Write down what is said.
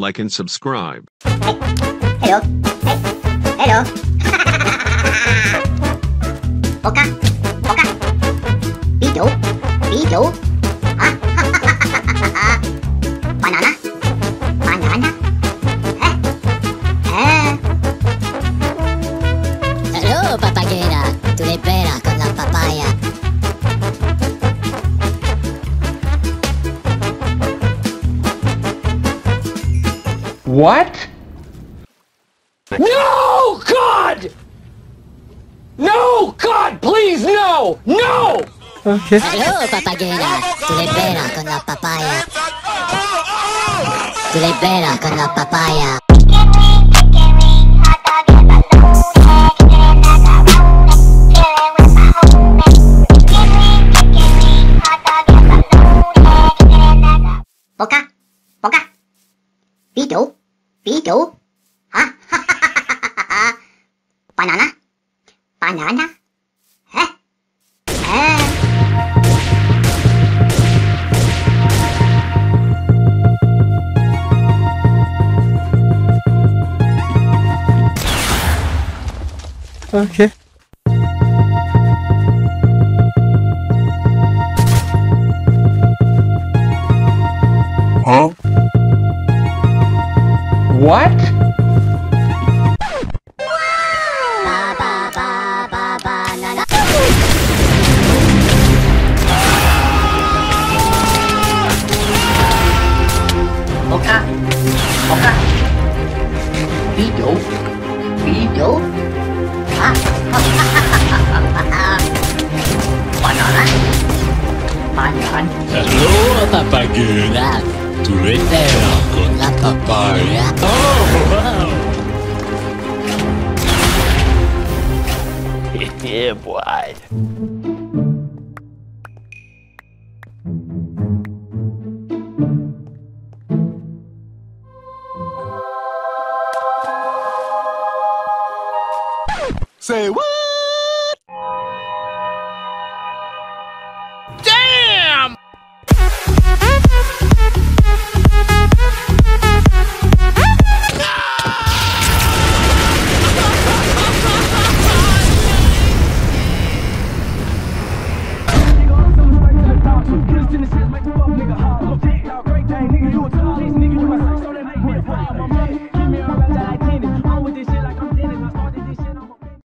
like and subscribe. Hey, hello, hey, hello. Oka, oka, video, video, banana, banana, Hello, papagera, tu le pera con la papaya. What? No, God! No, God, please, no! No! Okay. Hello, papagera. Tu le pera con la papaya. Tu le pera con la papaya. Boca, boca. Beetle. Beetle, huh? Banana, banana, huh? Okay. Huh? What? Oka, oka, video, video, banana, banana. Hello, papagena. Tu le pera con la papaya. Oh, wow. Yeah, boy. Say what?